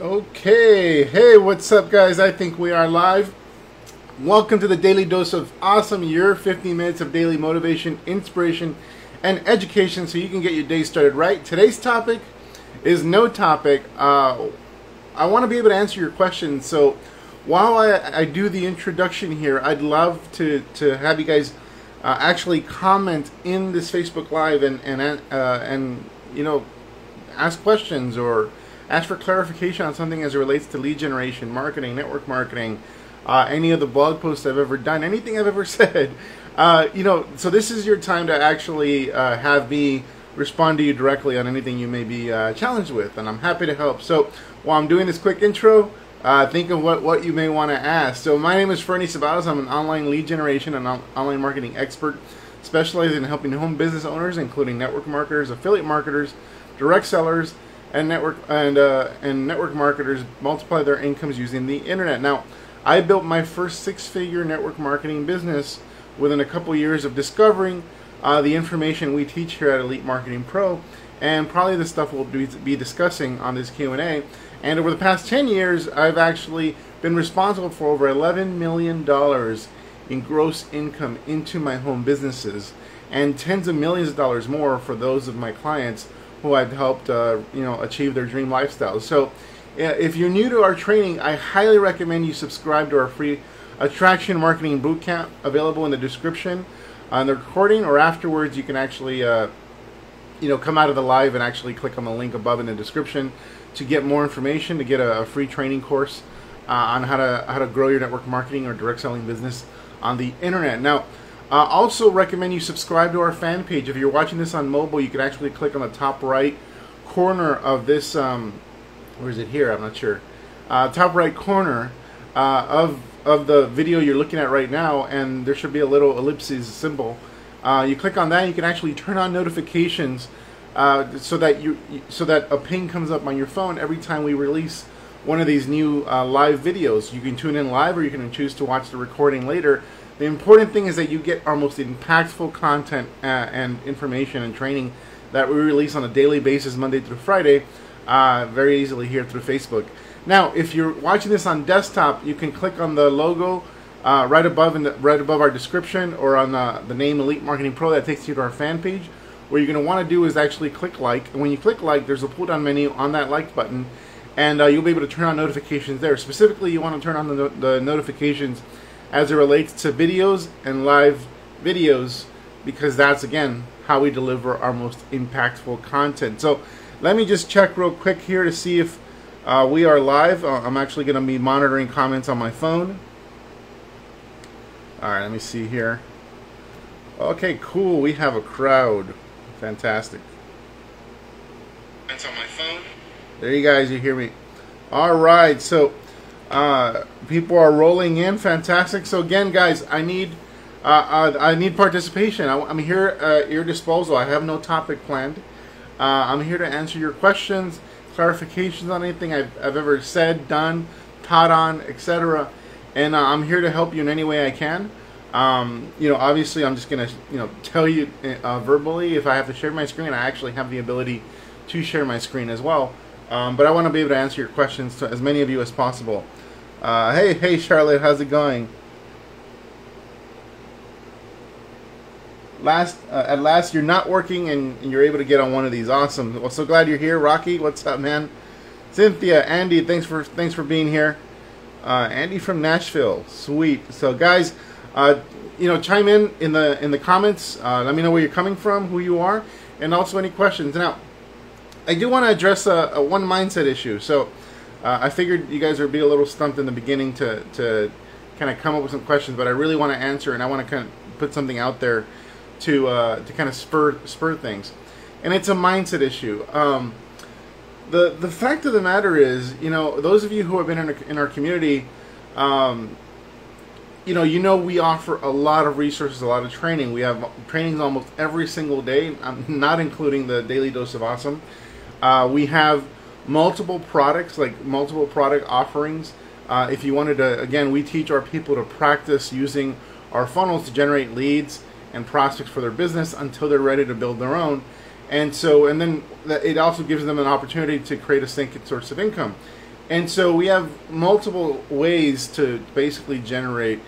Okay, hey, what's up guys? I think we are live. Welcome to the Daily Dose of Awesome, your 15 minutes of daily motivation, inspiration, and education so you can get your day started right. Today's topic is no topic. I want to be able to answer your questions, so while I do the introduction here, I'd love to have you guys actually comment in this Facebook Live and you know, ask questions or ask for clarification on something as it relates to lead generation, marketing, network marketing, any of the blog posts I've ever done, anything I've ever said. You know, so this is your time to actually have me respond to you directly on anything you may be challenged with, and I'm happy to help. So while I'm doing this quick intro, think of what you may want to ask. So my name is Ferny Ceballos. I'm an online lead generation and online marketing expert, specializing in helping home business owners, including network marketers, affiliate marketers, direct sellers, and network marketers multiply their incomes using the internet. Now, I built my first six-figure network marketing business within a couple years of discovering the information we teach here at Elite Marketing Pro, and probably the stuff we'll be discussing on this Q&A. And over the past 10 years, I've actually been responsible for over $11 million in gross income into my home businesses, and tens of millions of dollars more for those of my clients who I've helped you know, achieve their dream lifestyles. So if you're new to our training, I highly recommend you subscribe to our free Attraction Marketing bootcamp, available in the description on the recording, or afterwards you can actually you know, come out of the live and actually click on the link above in the description to get more information, to get a free training course on how to grow your network marketing or direct selling business on the internet. Now, I also recommend you subscribe to our fan page. If you're watching this on mobile, you can actually click on the top right corner of this, or is it here? I'm not sure. Top right corner of the video you're looking at right now, and there should be a little ellipses symbol. You click on that, and you can actually turn on notifications so that a ping comes up on your phone every time we release one of these new live videos. You can tune in live, or you can choose to watch the recording later. The important thing is that you get our most impactful content and information and training that we release on a daily basis, Monday through Friday, very easily here through Facebook. Now, if you're watching this on desktop, you can click on the logo right above our description, or on the name Elite Marketing Pro. That takes you to our fan page. What you're going to want to do is actually click like, and when you click like, there's a pull-down menu on that like button, and you'll be able to turn on notifications there. Specifically, you want to turn on the notifications as it relates to videos and live videos, because that's, again, how we deliver our most impactful content. So let me just check real quick here to see if we are live. I'm actually going to be monitoring comments on my phone. All right, let me see here. Okay, cool. We have a crowd. Fantastic. That's on my phone. There you guys, you hear me. All right, so people are rolling in. Fantastic. So again, guys, I need participation. I'm here at your disposal. I have no topic planned. I'm here to answer your questions, clarifications on anything I've ever said, done, taught on, etc. And I'm here to help you in any way I can. You know, obviously, I'm just gonna, you know, tell you verbally if I have to share my screen. I actually have the ability to share my screen as well. But I want to be able to answer your questions to as many of you as possible. Hey, Charlotte, how's it going? At last, you're not working, and you're able to get on one of these. Awesome. Well, so glad you're here, Rocky. What's up, man? Cynthia, Andy, thanks for being here. Andy from Nashville, sweet. So, guys, you know, chime in the comments. Let me know where you're coming from, who you are, and also any questions. Now, I do want to address one mindset issue. So I figured you guys would be a little stumped in the beginning to kind of come up with some questions, but I really want to answer, and I want to kind of put something out there to kind of spur things. And it's a mindset issue. The fact of the matter is, you know, those of you who have been in our community, you know we offer a lot of resources, a lot of training. We have trainings almost every single day. I'm not including the Daily Dose of Awesome. We have multiple products, like multiple product offerings. If you wanted to, again, we teach our people to practice using our funnels to generate leads and prospects for their business until they're ready to build their own. And then it also gives them an opportunity to create a second source of income. And so we have multiple ways to basically generate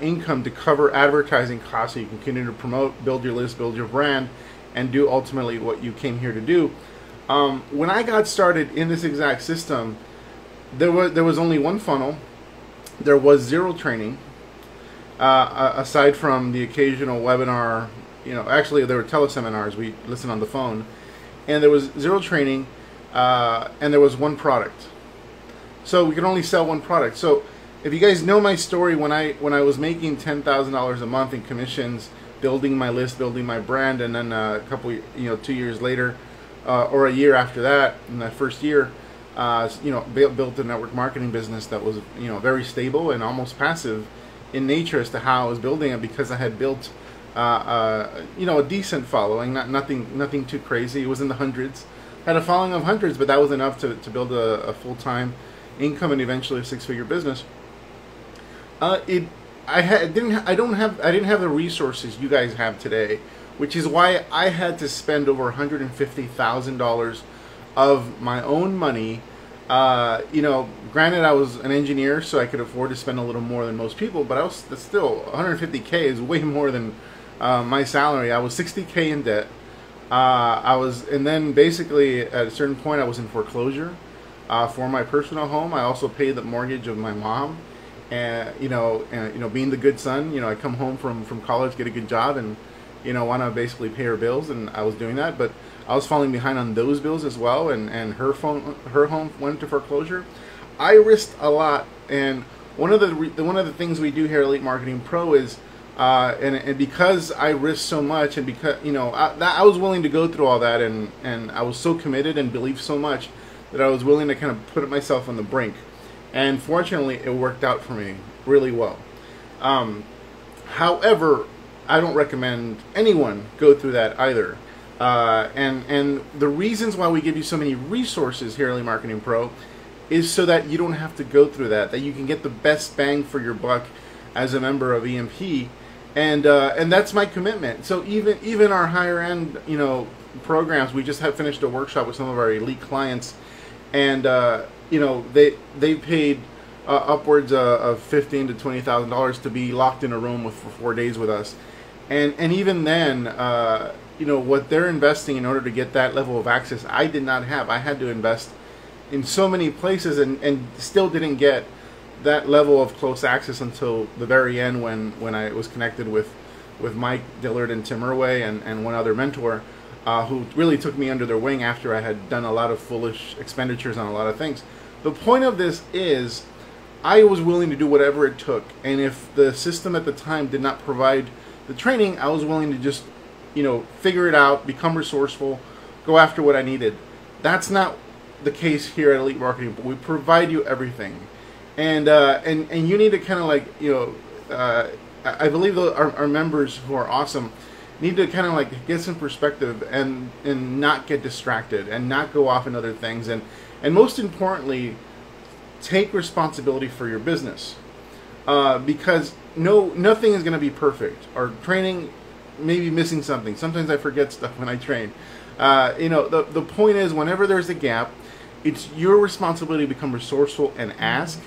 income to cover advertising costs so you can continue to promote, build your list, build your brand, and do ultimately what you came here to do. When I got started in this exact system, there was only one funnel. There was zero training, aside from the occasional webinar. You know, actually there were teleseminars, we listened on the phone, and there was zero training, and there was one product. So we could only sell one product. So if you guys know my story, when I was making $10,000 a month in commissions, building my list, building my brand, and then a couple, 2 years later, or a year after that, in that first year, built a network marketing business that was, very stable and almost passive in nature as to how I was building it, because I had built, a decent following, nothing too crazy. It was in the hundreds. I had a following of hundreds, but that was enough to build a full-time income and eventually a six-figure business. I didn't have the resources you guys have today, which is why I had to spend over $150,000 of my own money. Granted, I was an engineer, so I could afford to spend a little more than most people, but I was still $150K is way more than my salary. I was $60K in debt. And then basically at a certain point I was in foreclosure for my personal home. I also paid the mortgage of my mom. And being the good son, I come home from college, get a good job, and want to basically pay her bills, and I was doing that, but I was falling behind on those bills as well, and her home went to foreclosure. I risked a lot, and one of the things we do here at Elite Marketing Pro is, and because I risked so much, and because I was willing to go through all that, and I was so committed and believed so much that I was willing to kind of put myself on the brink. And fortunately, it worked out for me really well. However, I don't recommend anyone go through that either. And the reasons why we give you so many resources here at Elite Marketing Pro is so that you don't have to go through that. That you can get the best bang for your buck as a member of EMP. And that's my commitment. So even our higher end, programs, we just had finished a workshop with some of our elite clients, and they paid upwards of $15,000 to $20,000 to be locked in a room for 4 days with us, and even then, what they're investing in order to get that level of access, I did not have. I had to invest in so many places, and still didn't get that level of close access until the very end when I was connected with Mike Dillard and Tim Murray and one other mentor, who really took me under their wing after I had done a lot of foolish expenditures on a lot of things. The point of this is I was willing to do whatever it took, and if the system at the time did not provide the training, I was willing to just, figure it out, become resourceful, go after what I needed. That's not the case here at Elite Marketing, but we provide you everything. And you need to kind of I believe our members who are awesome need to kind of get some perspective and not get distracted and not go off in other things, and most importantly, take responsibility for your business, because nothing is going to be perfect. Our training may be missing something. Sometimes I forget stuff when I train. The point is, whenever there's a gap, it's your responsibility to become resourceful and ask,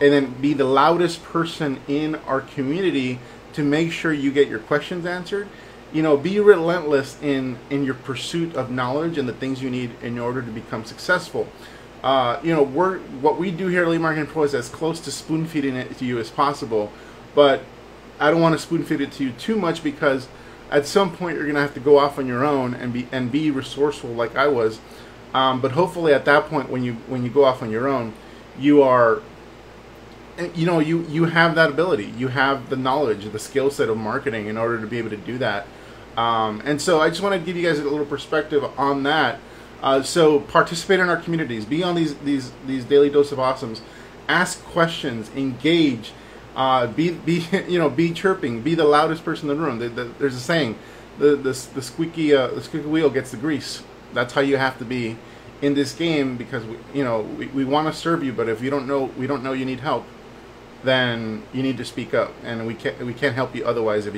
and then be the loudest person in our community to make sure you get your questions answered. Be relentless in your pursuit of knowledge and the things you need in order to become successful. What we do here at Elite Marketing Pro is as close to spoon feeding it to you as possible, but I don't want to spoon feed it to you too much, because at some point you're going to have to go off on your own and be resourceful like I was. But hopefully at that point when you go off on your own, you are, you have that ability, you have the knowledge, the skill set of marketing in order to be able to do that. And so I just want to give you guys a little perspective on that. So participate in our communities, be on these daily dose of awesomes, ask questions, engage, be chirping, be the loudest person in the room. There's a saying, the squeaky wheel gets the grease. That's how you have to be in this game, because we want to serve you, but if we don't know you need help, then you need to speak up, and we can't help you otherwise if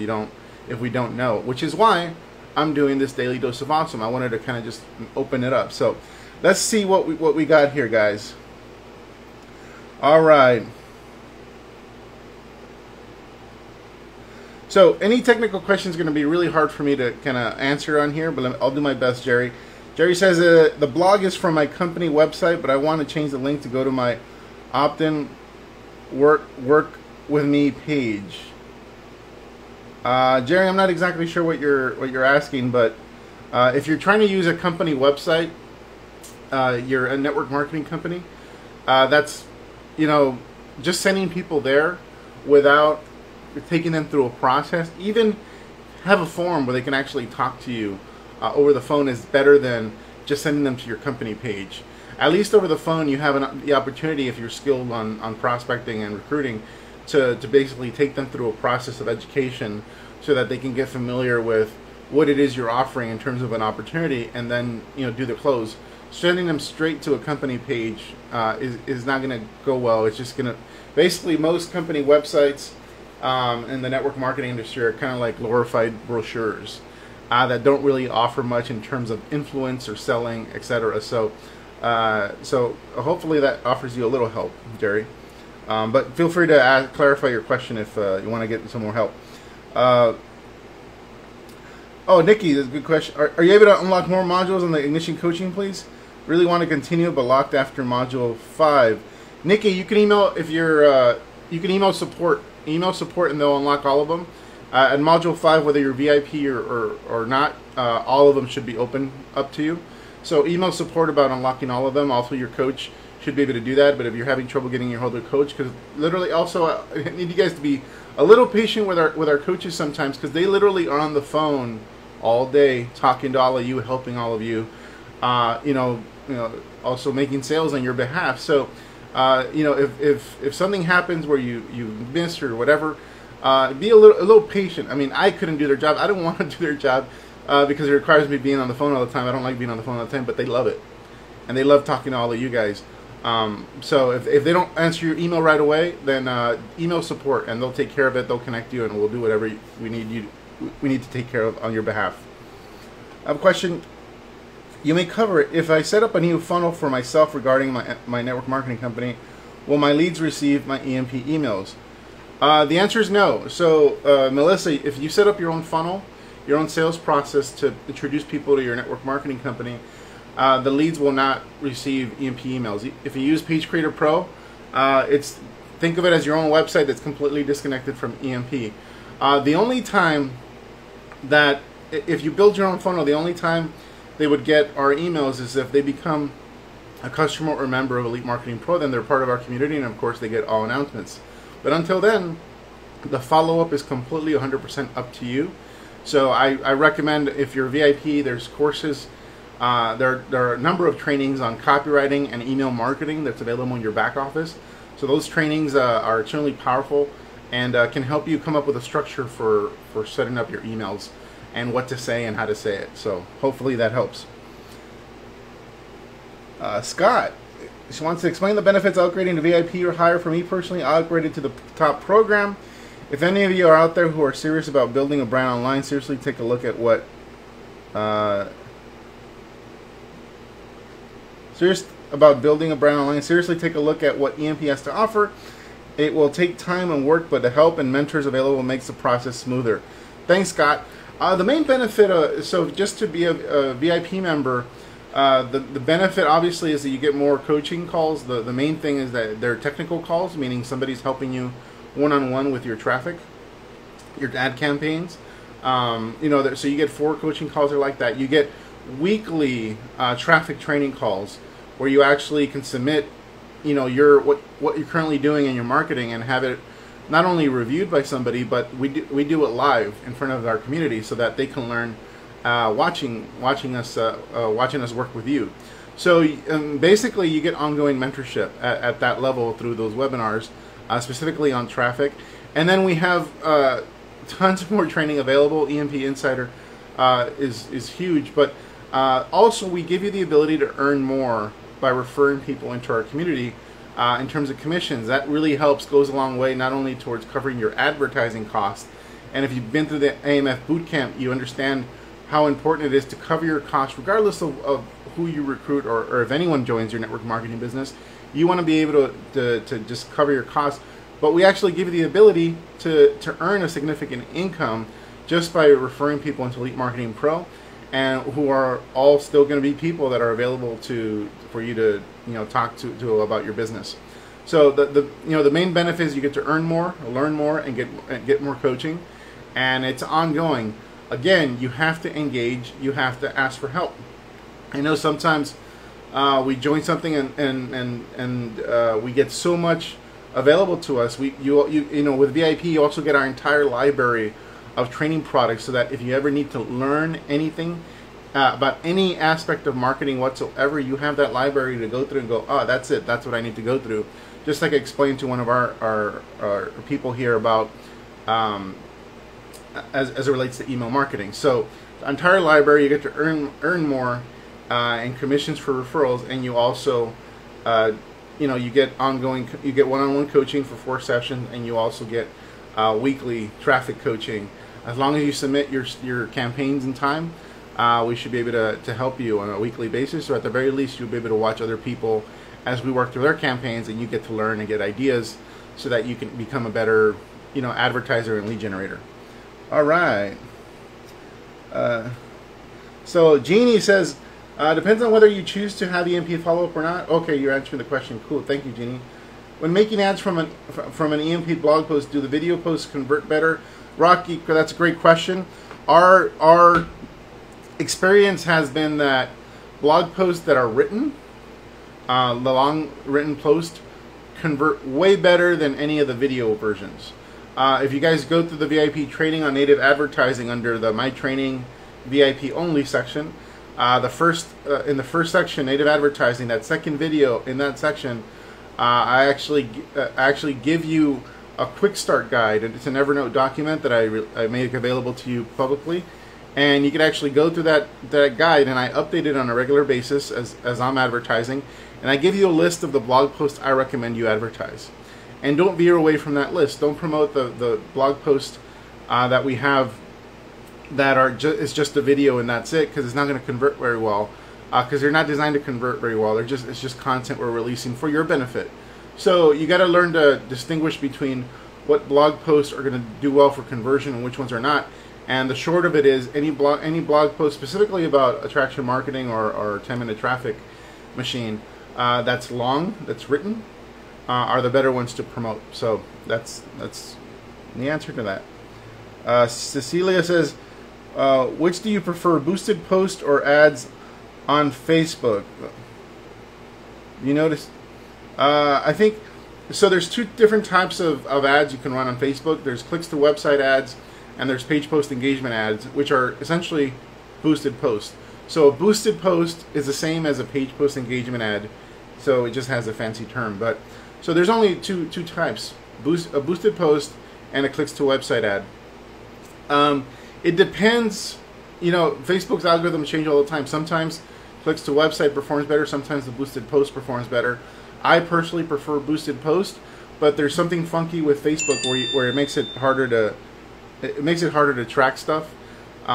we don't know, which is why I'm doing this daily dose of awesome. I wanted to kind of just open it up. So let's see what we got here, guys. All right. So any technical question is going to be really hard for me to kind of answer on here, but I'll do my best, Jerry. Jerry says the blog is from my company website, but I want to change the link to go to my opt-in work with me page. Jerry, I'm not exactly sure what you're asking, but if you're trying to use a company website, you're a network marketing company, that's, you know, just sending people there without taking them through a process. Even have a form where they can actually talk to you over the phone is better than just sending them to your company page. At least over the phone you have the opportunity, if you're skilled on prospecting and recruiting, to basically take them through a process of education so that they can get familiar with what it is you're offering in terms of an opportunity, and then, you know, do the close. Sending them straight to a company page is not going to go well. It's just going to, basically most company websites in the network marketing industry are kind of like glorified brochures that don't really offer much in terms of influence or selling, etc. So, so hopefully that offers you a little help, Jerry. But feel free to clarify your question if you want to get some more help. Oh, Nikki, that's a good question. Are you able to unlock more modules on the Ignition coaching, please? Really want to continue, but locked after module 5. Nikki, you can email if you're. You can email support. Email support and they'll unlock all of them. At module 5, whether you're VIP or not, all of them should be open up to you. So email support about unlocking all of them. Also, your coach should be able to do that. But if you're having trouble getting your hold of a coach, because literally, also I need you guys to be a little patient with our coaches sometimes, because they literally are on the phone all day talking to all of you, helping all of you, you know, also making sales on your behalf. So. You know, if something happens where you miss or whatever, be a little patient. I mean, I couldn't do their job. I don't want to do their job because it requires me being on the phone all the time. I don't like being on the phone all the time, but they love it, and they love talking to all of you guys. So if they don't answer your email right away, then email support, and they'll take care of it. They'll connect you, and we'll do whatever we need to take care of on your behalf. I have a question. You may cover it. If I set up a new funnel for myself regarding my network marketing company, will my leads receive my EMP emails? The answer is no. So, Melissa, if you set up your own funnel, your own sales process to introduce people to your network marketing company, the leads will not receive EMP emails. If you use Page Creator Pro, think of it as your own website that's completely disconnected from EMP. The only time that, if you build your own funnel, the only time they would get our emails is if they become a customer or member of Elite Marketing Pro, then they're part of our community, and of course they get all announcements. But until then, the follow-up is completely 100% up to you. So I recommend, if you're VIP, there's courses, there are a number of trainings on copywriting and email marketing that's available in your back office. So those trainings are extremely powerful and can help you come up with a structure for setting up your emails, and what to say and how to say it. So hopefully that helps. Scott, she wants to explain the benefits of upgrading to VIP or higher. For me personally, I upgraded to the top program. If any of you are out there who are serious about building a brand online, seriously take a look at what seriously take a look at what EMP has to offer. It will take time and work, but the help and mentors available makes the process smoother. Thanks, Scott. The main benefit, so just to be a VIP member, the benefit obviously is that you get more coaching calls. The main thing is that they're technical calls, meaning somebody's helping you one-on-one with your traffic, your ad campaigns. You know, so you get 4 coaching calls or like that. You get weekly traffic training calls where you actually can submit, you know, what you're currently doing in your marketing and have it not only reviewed by somebody, but we do it live in front of our community so that they can learn watching us work with you. So basically, you get ongoing mentorship at that level through those webinars, specifically on traffic. And then we have tons more training available. EMP Insider is huge, but also we give you the ability to earn more by referring people into our community. In terms of commissions, that really helps, goes a long way, not only towards covering your advertising costs, and if you've been through the AMF bootcamp, you understand how important it is to cover your costs regardless of who you recruit or if anyone joins your network marketing business. You want to be able to just cover your costs, but we actually give you the ability to earn a significant income just by referring people into Elite Marketing Pro, and who are all still going to be people that are available for you to talk to about your business. So the main benefit is you get to earn more, learn more, and get more coaching, and it's ongoing. Again, you have to engage. You have to ask for help. I know sometimes we join something and we get so much available to us. You know with VIP you also get our entire library of training products, so that if you ever need to learn anything about any aspect of marketing whatsoever, you have that library to go through and go, oh, that's it, that's what I need to go through. Just like I explained to one of our people here about as it relates to email marketing. So the entire library, you get to earn more and commissions for referrals, and you also you get ongoing, you get one-on-one coaching for 4 sessions, and you also get weekly traffic coaching. As long as you submit your campaigns in time, we should be able to help you on a weekly basis, or at the very least you'll be able to watch other people as we work through their campaigns, and you get to learn and get ideas so that you can become a better advertiser and lead generator. All right, so Jeannie says, depends on whether you choose to have EMP follow-up or not. Okay, you're answering the question. Cool, thank you, Jeannie. When making ads from an EMP blog post, do the video posts convert better? Rocky, that's a great question. Our experience has been that blog posts that are written, the long written post, convert way better than any of the video versions. If you guys go through the VIP training on native advertising under the My Training VIP Only section, in the first section, native advertising, that second video in that section, I actually give you a quick start guide. It's an Evernote document that I make available to you publicly, and you can actually go through that guide, and I update it on a regular basis as I'm advertising, and I give you a list of the blog posts I recommend you advertise, and don't veer away from that list. Don't promote the blog post that we have that are just a video and that's it, because it's not going to convert very well, because they're not designed to convert very well. They're just, it's just content we're releasing for your benefit. So you got to learn to distinguish between what blog posts are going to do well for conversion and which ones are not. And the short of it is, any blog post specifically about attraction marketing or 10-minute traffic machine that's long, that's written, are the better ones to promote. So that's the answer to that. Cecilia says, which do you prefer, boosted post or ads on Facebook? You notice, I think, so there's 2 different types of ads you can run on Facebook. There's clicks to website ads, and there's page post engagement ads, which are essentially boosted posts. So a boosted post is the same as a page post engagement ad, so it just has a fancy term. But so there's only two types, a boosted post and a clicks to website ad. It depends, Facebook's algorithms change all the time. Sometimes clicks to website performs better, sometimes the boosted post performs better. I personally prefer boosted post, but there's something funky with Facebook where it makes it harder to track stuff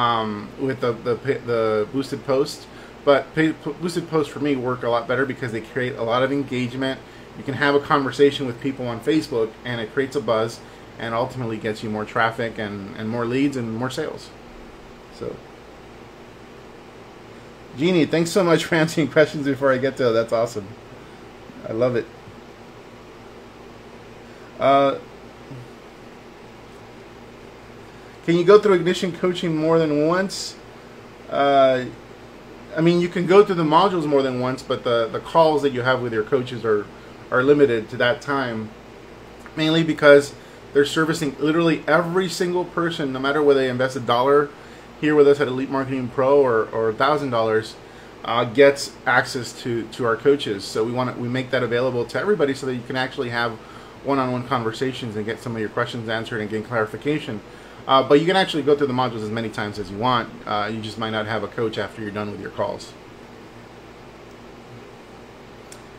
with the boosted post. But boosted posts for me work a lot better because they create a lot of engagement. You can have a conversation with people on Facebook, and it creates a buzz, and ultimately gets you more traffic and more leads and more sales. So, Jeannie, thanks so much for answering questions before I get to it. That's awesome. I love it. Can you go through Ignition coaching more than once? I mean, you can go through the modules more than once, but the calls that you have with your coaches are limited to that time, mainly because they're servicing literally every single person, no matter whether they invest $1 here with us at Elite Marketing Pro or $1,000, gets access to our coaches. So we make that available to everybody so that you can actually have one-on-one conversations and get some of your questions answered and gain clarification. But you can actually go through the modules as many times as you want. You just might not have a coach after you're done with your calls.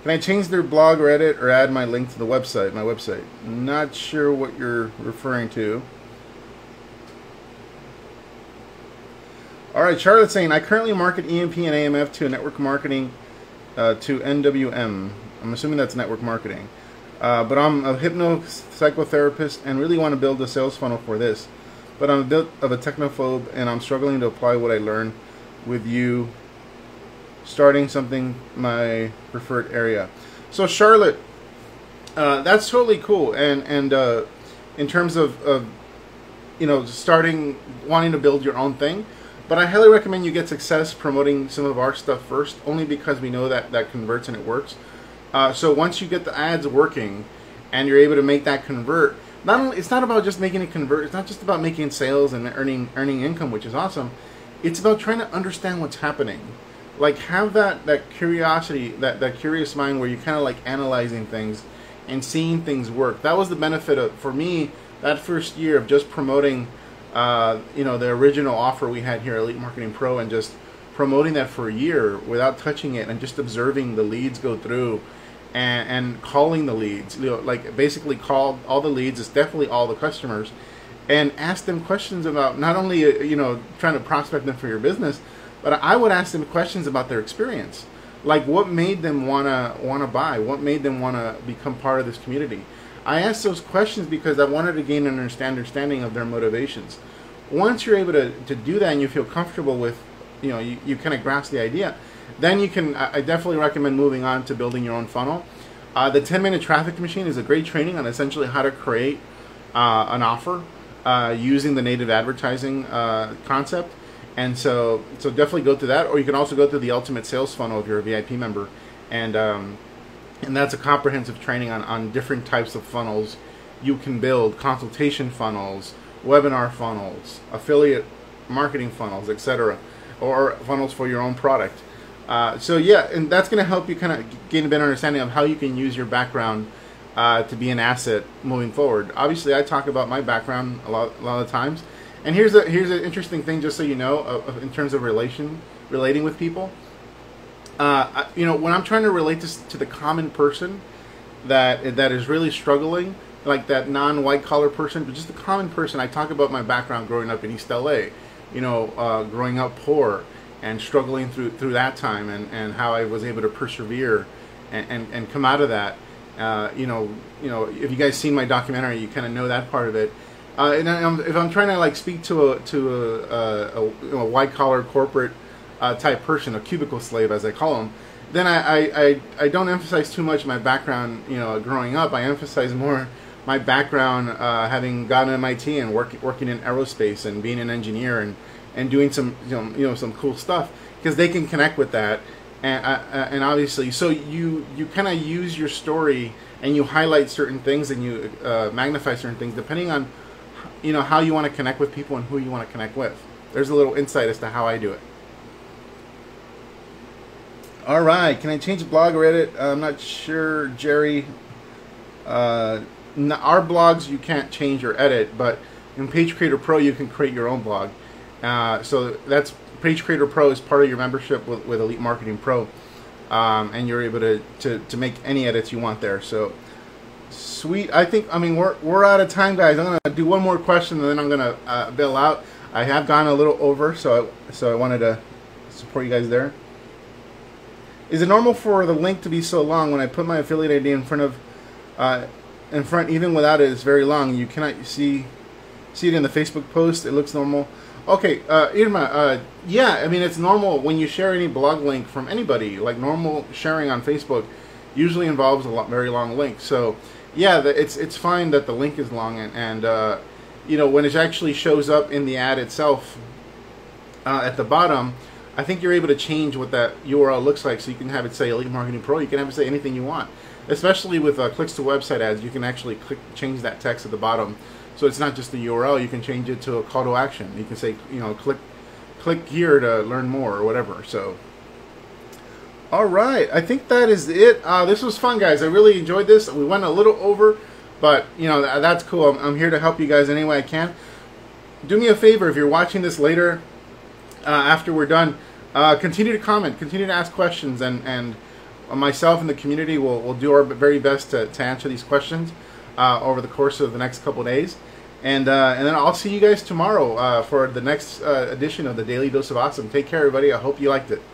Can I change their blog or edit or add my link to the website, my website? Not sure what you're referring to. All right, Charlotte's saying, I currently market EMP and AMF to network marketing, to NWM. I'm assuming that's network marketing. But I'm a hypno-psychotherapist and really want to build a sales funnel for this. But I'm a bit of a technophobe and I'm struggling to apply what I learned with you starting something my preferred area. So Charlotte, that's totally cool. And in terms of, you know, starting, wanting to build your own thing. But I highly recommend you get success promoting some of our stuff first, only because we know that that converts and it works. So once you get the ads working and you're able to make that convert, not only, it's not about just making it convert, it's not just about making sales and earning income, which is awesome. It's about trying to understand what's happening. Like, have that curiosity, that curious mind where you're kind of like analyzing things and seeing things work. That was the benefit of, for me, that first year of just promoting you know, the original offer we had here at Elite Marketing Pro, and just promoting that for a year without touching it and just observing the leads go through and calling the leads, you know, like basically call all the leads, it's definitely all the customers, and ask them questions about not only, you know, trying to prospect them for your business, but I would ask them questions about their experience. Like, what made them wanna buy? What made them wanna become part of this community? I asked those questions because I wanted to gain an understanding of their motivations. Once you're able to do that and you feel comfortable with, you know, you kind of grasp the idea, then you can, I definitely recommend moving on to building your own funnel. The 10-Minute Traffic Machine is a great training on essentially how to create an offer using the native advertising concept. And so definitely go through that, or you can also go through the Ultimate Sales Funnel if you're a VIP member. And that's a comprehensive training on different types of funnels you can build: consultation funnels, webinar funnels, affiliate marketing funnels, etc., or funnels for your own product. So yeah, and that's going to help you kind of gain a better understanding of how you can use your background to be an asset moving forward. Obviously, I talk about my background a lot of the times. And here's an interesting thing, just so you know, in terms of relating with people. You know, when I'm trying to relate this to the common person that is really struggling, like that non-white collar person, but just the common person, I talk about my background growing up in East L.A., you know, growing up poor and struggling through that time, and how I was able to persevere and come out of that. You know, if you guys seen my documentary, you kind of know that part of it. If I'm trying to like speak to a white collar corporate type person, a cubicle slave as I call them, then I don't emphasize too much my background, you know, growing up. I emphasize more my background having gone to MIT and working in aerospace and being an engineer and doing some some cool stuff, because they can connect with that, and obviously, so you kind of use your story and you highlight certain things and you magnify certain things depending on, you know, how you want to connect with people and who you want to connect with. There's a little insight as to how I do it. All right, can I change the blog or edit? I'm not sure, Jerry. Our blogs you can't change or edit, but in Page Creator Pro you can create your own blog. So that's, Page Creator Pro is part of your membership with Elite Marketing Pro, and you're able to make any edits you want there. So sweet. I mean we're out of time, guys. I'm gonna do one more question and then I'm gonna bail out. I have gone a little over, so I wanted to support you guys there. Is it normal for the link to be so long? When I put my affiliate ID in front, even without it, it's very long. You cannot see it in the Facebook post. It looks normal. Okay, Irma. Yeah, I mean, it's normal when you share any blog link from anybody. Like, normal sharing on Facebook usually involves very long link. So yeah, it's fine that the link is long, and you know, when it actually shows up in the ad itself at the bottom, I think you're able to change what that URL looks like, so you can have it say Elite Marketing Pro. You can have it say anything you want. Especially with clicks to website ads, you can actually change that text at the bottom, so it's not just the URL. You can change it to a call to action. You can say, you know, click here to learn more or whatever. So, all right, I think that is it. This was fun, guys. I really enjoyed this. We went a little over, but you know, that's cool. I'm here to help you guys any way I can. Do me a favor if you're watching this later. After we're done, continue to comment, continue to ask questions, and myself and the community will do our very best to answer these questions over the course of the next couple of days. And then I'll see you guys tomorrow for the next edition of the Daily Dose of Awesome. Take care, everybody. I hope you liked it.